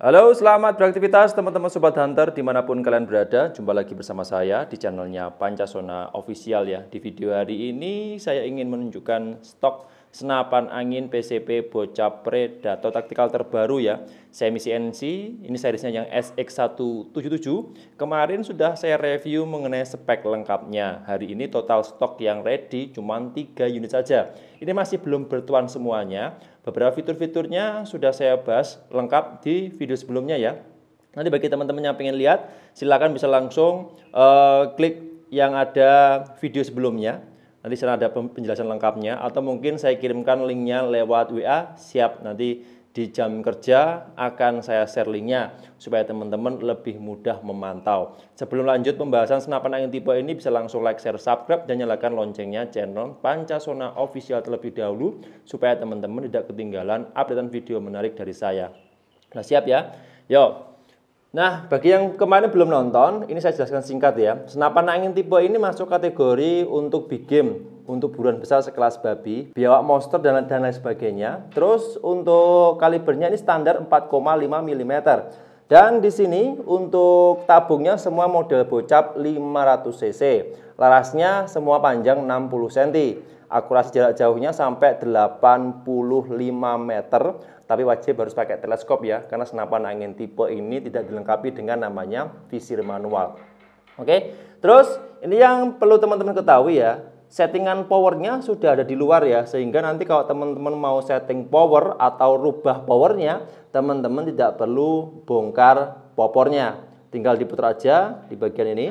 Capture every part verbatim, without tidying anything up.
Halo, selamat beraktivitas teman-teman Sobat Hunter dimanapun kalian berada. Jumpa lagi bersama saya di channelnya Pancasona Official ya. Di video hari ini saya ingin menunjukkan stok senapan angin P C P Bocap Predator taktikal terbaru ya, semi C N C. Ini seriesnya yang S X satu tujuh tujuh. Kemarin sudah saya review mengenai spek lengkapnya. Hari ini total stok yang ready cuma tiga unit saja. Ini masih belum bertuan semuanya. Beberapa fitur-fiturnya sudah saya bahas lengkap di video sebelumnya ya. Nanti bagi teman-teman yang pengen lihat, silakan bisa langsung uh, klik yang ada video sebelumnya. Nanti sana ada penjelasan lengkapnya, atau mungkin saya kirimkan linknya lewat W A. Siap, nanti di jam kerja akan saya share linknya supaya teman-teman lebih mudah memantau. Sebelum lanjut pembahasan senapan angin tipe ini, bisa langsung like, share, subscribe, dan nyalakan loncengnya channel Pancasona Official terlebih dahulu supaya teman-teman tidak ketinggalan updatean video menarik dari saya. Nah, siap ya? Yo. Nah, bagi yang kemarin belum nonton, ini saya jelaskan singkat ya. Senapan angin tipe ini masuk kategori untuk big game, untuk buruan besar sekelas babi, biawak monster, dan, dan lain sebagainya. Terus untuk kalibernya ini standar empat koma lima milimeter. Dan di sini untuk tabungnya semua model bocap lima ratus cc. Larasnya semua panjang enam puluh sentimeter. Akurasi jarak jauhnya sampai delapan puluh lima meter. Tapi wajib harus pakai teleskop ya, karena senapan angin tipe ini tidak dilengkapi dengan namanya visir manual. Oke, terus ini yang perlu teman-teman ketahui ya, settingan powernya sudah ada di luar ya, sehingga nanti kalau teman-teman mau setting power atau rubah powernya, teman-teman tidak perlu bongkar popornya, tinggal diputar aja di bagian ini.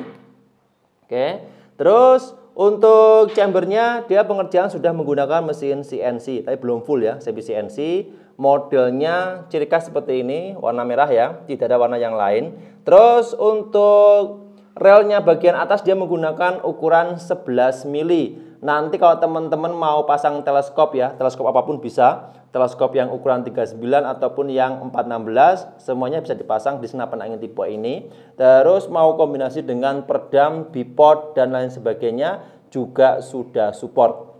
Oke, terus untuk chambernya, dia pengerjaan sudah menggunakan mesin C N C, tapi belum full ya, semi C N C. Modelnya ciri khas seperti ini, warna merah ya, tidak ada warna yang lain. Terus untuk relnya bagian atas dia menggunakan ukuran sebelas mili. Nanti kalau teman-teman mau pasang teleskop ya, teleskop apapun bisa, teleskop yang ukuran tiga puluh sembilan ataupun yang empat enam belas, semuanya bisa dipasang di senapan angin tipe ini. Terus mau kombinasi dengan peredam, bipod, dan lain sebagainya juga sudah support.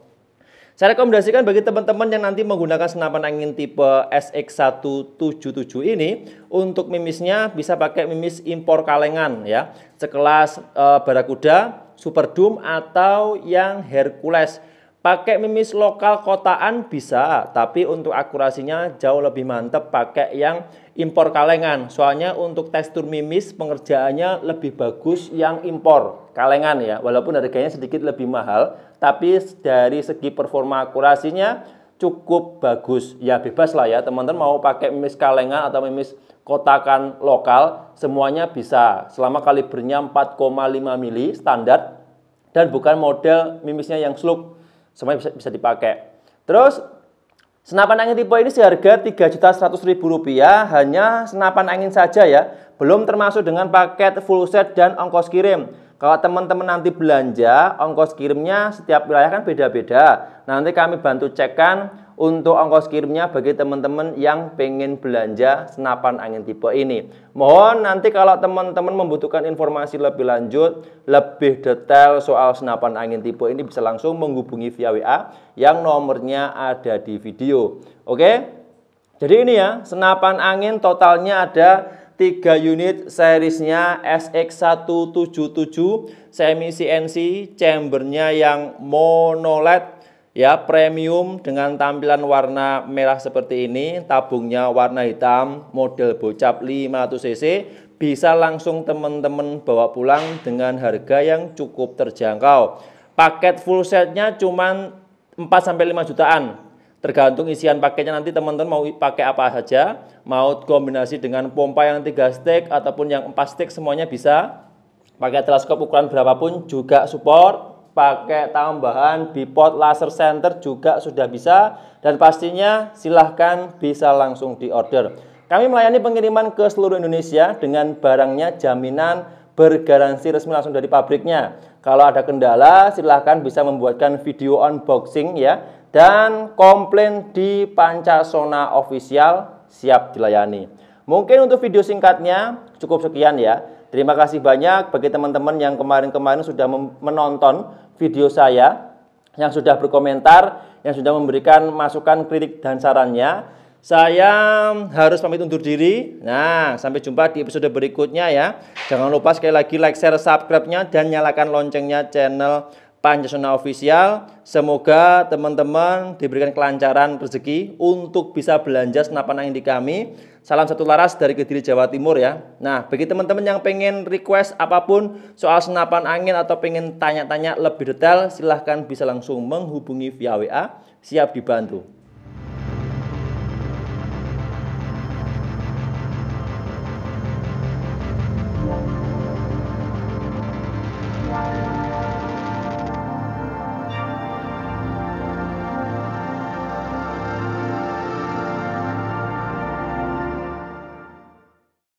Saya rekomendasikan bagi teman-teman yang nanti menggunakan senapan angin tipe S X satu tujuh tujuh ini, untuk mimisnya bisa pakai mimis impor kalengan ya, sekelas e, Barracuda, Super Doom, atau yang Hercules. Pakai mimis lokal kotaan bisa, tapi untuk akurasinya jauh lebih mantap pakai yang impor kalengan. Soalnya untuk tekstur mimis pengerjaannya lebih bagus yang impor kalengan ya, walaupun harganya sedikit lebih mahal. Tapi dari segi performa akurasinya cukup bagus. Ya bebas lah ya, teman-teman mau pakai mimis kalengan atau mimis kotakan lokal, semuanya bisa. Selama kalibernya empat koma lima mili standar dan bukan model mimisnya yang slug, semuanya bisa, bisa dipakai. Terus senapan angin tipe ini seharga tiga juta seratus ribu rupiah, hanya senapan angin saja ya, belum termasuk dengan paket full set dan ongkos kirim. Kalau teman-teman nanti belanja, ongkos kirimnya setiap wilayah kan beda-beda. Nanti kami bantu cekkan untuk ongkos kirimnya bagi teman-teman yang pengen belanja senapan angin tipe ini. Mohon nanti kalau teman-teman membutuhkan informasi lebih lanjut, lebih detail soal senapan angin tipe ini, bisa langsung menghubungi via W A yang nomornya ada di video. Oke, jadi ini ya, senapan angin totalnya ada tiga unit, seriesnya S X satu tujuh tujuh, semi C N C, chambernya yang monoled ya, premium dengan tampilan warna merah seperti ini, tabungnya warna hitam, model bocap lima ratus cc, bisa langsung teman-teman bawa pulang dengan harga yang cukup terjangkau. Paket full setnya cuman empat sampai lima jutaan. Tergantung isian paketnya, nanti teman-teman mau pakai apa saja, mau kombinasi dengan pompa yang tiga stick ataupun yang empat stick, semuanya bisa. Pakai teleskop ukuran berapapun juga support, pakai tambahan bipod laser center juga sudah bisa, dan pastinya silahkan bisa langsung diorder. Kami melayani pengiriman ke seluruh Indonesia dengan barangnya jaminan bergaransi resmi langsung dari pabriknya. Kalau ada kendala, silahkan bisa membuatkan video unboxing ya, dan komplain di Pancasona Official, siap dilayani. Mungkin untuk video singkatnya cukup sekian ya. Terima kasih banyak bagi teman-teman yang kemarin-kemarin sudah menonton video saya, yang sudah berkomentar, yang sudah memberikan masukan, kritik, dan sarannya. Saya harus pamit undur diri. Nah, sampai jumpa di episode berikutnya ya. Jangan lupa sekali lagi like, share, subscribe-nya, dan nyalakan loncengnya channel Pancasona Official. Semoga teman-teman diberikan kelancaran rezeki untuk bisa belanja senapan angin di kami. Salam satu laras dari Kediri, Jawa Timur ya. Nah, bagi teman-teman yang pengen request apapun soal senapan angin atau pengen tanya-tanya lebih detail, silahkan bisa langsung menghubungi via W A. Siap dibantu.